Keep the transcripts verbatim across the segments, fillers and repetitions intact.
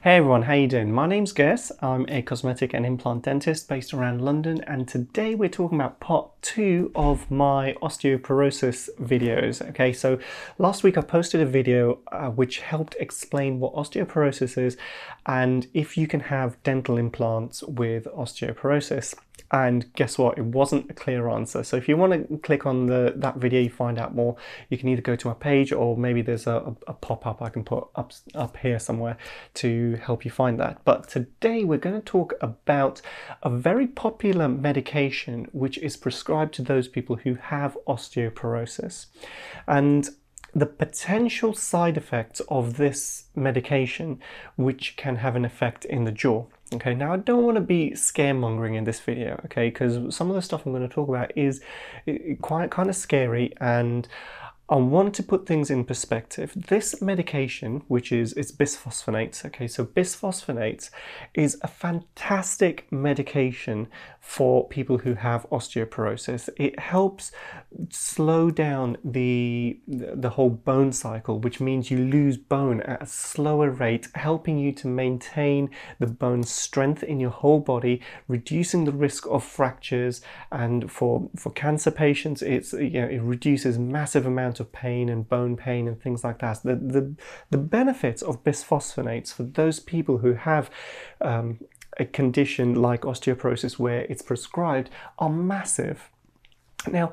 Hey everyone, how you doing? My name's Gus, I'm a cosmetic and implant dentist based around London, and today we're talking about part two of my osteoporosis videos. Okay, so last week I posted a video uh, which helped explain what osteoporosis is and if you can have dental implants with osteoporosis. And guess what? It wasn't a clear answer. So if you want to click on the that video, you find out more. You can either go to our page or maybe there's a, a pop-up I can put up, up here somewhere to help you find that. But today we're going to talk about a very popular medication which is prescribed to those people who have osteoporosis. And the potential side effects of this medication which can have an effect in the jaw. Okay, now I don't want to be scaremongering in this video, okay, because some of the stuff I'm going to talk about is quite kind of scary, and I want to put things in perspective. This medication, which is it's bisphosphonates, okay, so bisphosphonates is a fantastic medication for people who have osteoporosis. It helps slow down the, the whole bone cycle, which means you lose bone at a slower rate, helping you to maintain the bone strength in your whole body, reducing the risk of fractures. And for, for cancer patients, it's, you know, it reduces massive amounts of pain and bone pain and things like that. The, the, the benefits of bisphosphonates for those people who have um, a condition like osteoporosis where it's prescribed are massive. Now,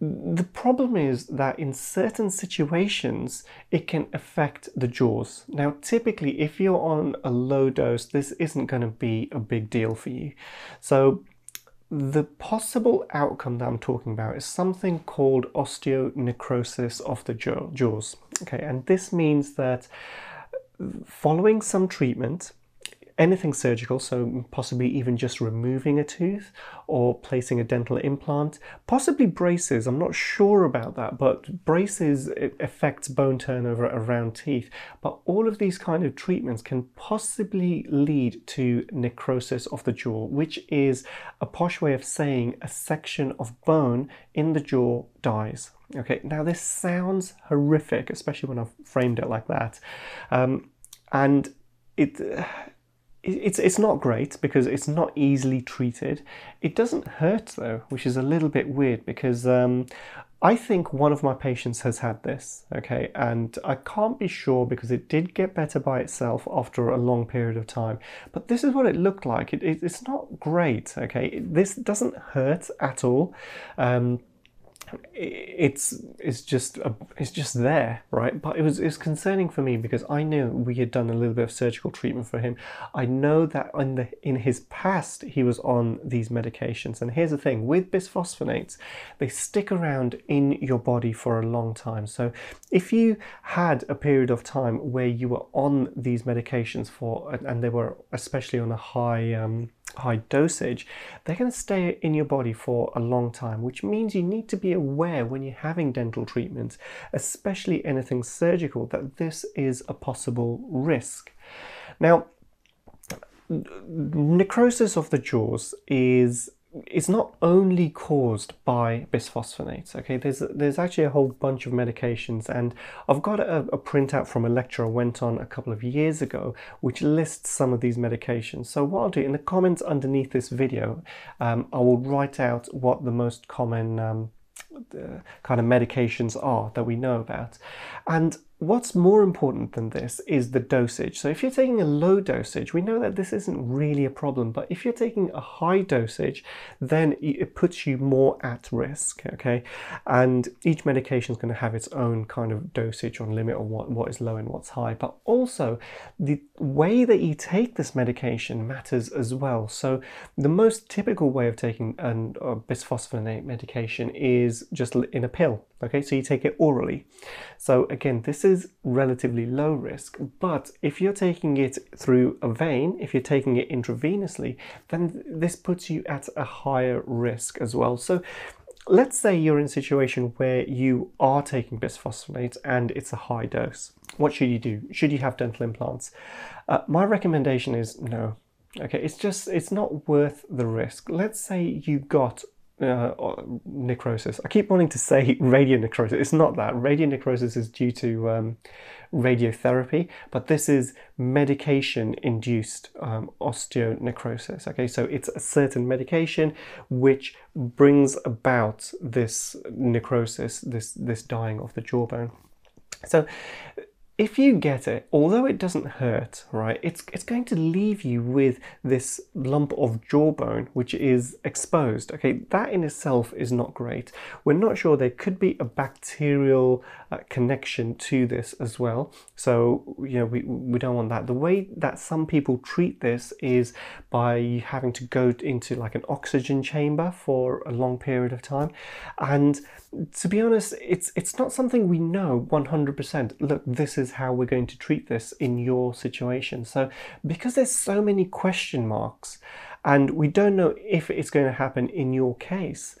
the problem is that in certain situations it can affect the jaws. Now typically if you're on a low dose this isn't going to be a big deal for you. So the possible outcome that I'm talking about is something called osteonecrosis of the jaw, jaws. Okay, and this means that following some treatment, anything surgical, so possibly even just removing a tooth or placing a dental implant, possibly braces, I'm not sure about that, but braces affects bone turnover around teeth. But all of these kind of treatments can possibly lead to necrosis of the jaw, which is a posh way of saying a section of bone in the jaw dies. Okay, now this sounds horrific, especially when I've framed it like that. Um, and it... Uh, It's, it's not great because it's not easily treated. It doesn't hurt though, which is a little bit weird because um, I think one of my patients has had this, okay, and I can't be sure because it did get better by itself after a long period of time. But this is what it looked like. It, it, it's not great, okay. It, this doesn't hurt at all. Um, It's it's just a, it's just there, right? But it was it's concerning for me because I knew we had done a little bit of surgical treatment for him. I know that in the in his past he was on these medications, and here's the thing with bisphosphonates, they stick around in your body for a long time. So if you had a period of time where you were on these medications for, and they were especially on a high um, high dosage, they're going to stay in your body for a long time, which means you need to be aware when you're having dental treatments, especially anything surgical, that this is a possible risk. Now, necrosis of the jaws is it's not only caused by bisphosphonates, okay? There's there's actually a whole bunch of medications, and I've got a, a printout from a lecture I went on a couple of years ago which lists some of these medications. So what I'll do, in the comments underneath this video, um, I will write out what the most common um, the kind of medications are that we know about. And what's more important than this is the dosage. So if you're taking a low dosage, we know that this isn't really a problem, but if you're taking a high dosage, then it puts you more at risk, okay? And each medication is going to have its own kind of dosage or limit on what, what is low and what's high. But also the way that you take this medication matters as well. So the most typical way of taking an, a bisphosphonate medication is just in a pill. Okay, so you take it orally. So again, this is relatively low risk, but if you're taking it through a vein, if you're taking it intravenously, then this puts you at a higher risk as well. So let's say you're in a situation where you are taking bisphosphonate and it's a high dose. What should you do? Should you have dental implants? Uh, my recommendation is no. Okay, it's just, it's not worth the risk. Let's say you got Uh, necrosis. I keep wanting to say radionecrosis. It's not that. Radionecrosis is due to um, radiotherapy, but this is medication-induced um, osteonecrosis. Okay, so it's a certain medication which brings about this necrosis, this this dying of the jawbone. So if you get it, although it doesn't hurt, right, it's, it's going to leave you with this lump of jawbone which is exposed. Okay, that in itself is not great. We're not sure, there could be a bacterial uh, connection to this as well. So, you know, we, we don't want that. The way that some people treat this is by having to go into like an oxygen chamber for a long period of time. And to be honest, it's, it's not something we know one hundred percent. Look, this is how we're going to treat this in your situation. So because there's so many question marks and we don't know if it's going to happen in your case,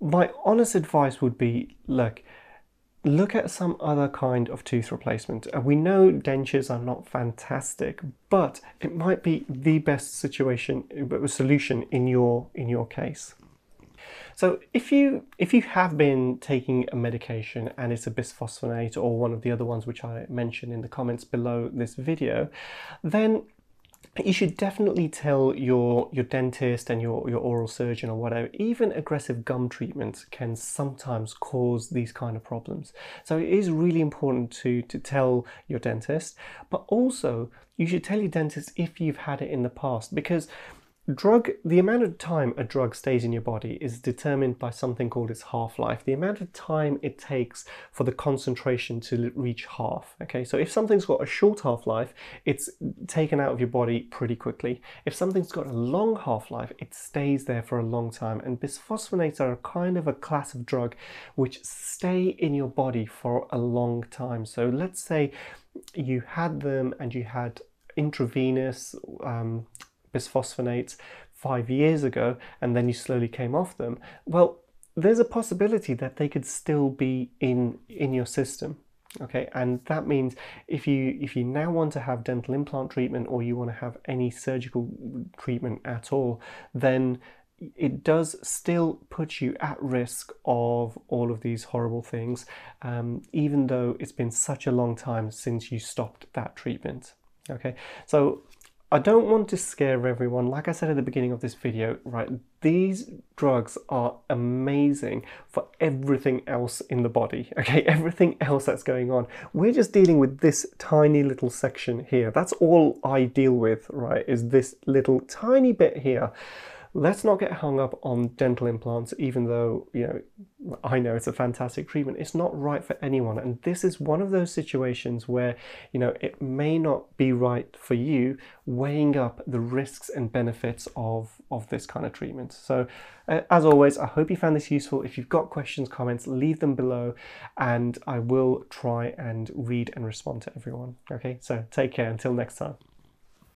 my honest advice would be, look, look at some other kind of tooth replacement. We know dentures are not fantastic, but it might be the best situation solution in your in your case. So if you if you have been taking a medication and it's a bisphosphonate or one of the other ones which I mentioned in the comments below this video, then you should definitely tell your your dentist and your, your oral surgeon or whatever. Even aggressive gum treatments can sometimes cause these kind of problems. So it is really important to, to tell your dentist, but also you should tell your dentist if you've had it in the past, because Drug, the amount of time a drug stays in your body is determined by something called its half-life, the amount of time it takes for the concentration to reach half. Okay, so if something's got a short half-life, it's taken out of your body pretty quickly. If something's got a long half-life, it stays there for a long time. And bisphosphonates are a kind of a class of drug which stay in your body for a long time. So let's say you had them and you had intravenous um, bisphosphonates five years ago and then you slowly came off them. Well, there's a possibility that they could still be in in your system. Okay, and that means if you if you now want to have dental implant treatment or you want to have any surgical treatment at all, then it does still put you at risk of all of these horrible things, um, even though it's been such a long time since you stopped that treatment. Okay, so I don't want to scare everyone. Like I said at the beginning of this video, right, these drugs are amazing for everything else in the body, okay? Everything else that's going on. We're just dealing with this tiny little section here. That's all I deal with, right, is this little tiny bit here. Let's not get hung up on dental implants, even though, you know, I know it's a fantastic treatment. It's not right for anyone. And this is one of those situations where, you know, it may not be right for you, weighing up the risks and benefits of, of this kind of treatment. So uh, as always, I hope you found this useful. If you've got questions, comments, leave them below and I will try and read and respond to everyone. Okay, so take care until next time.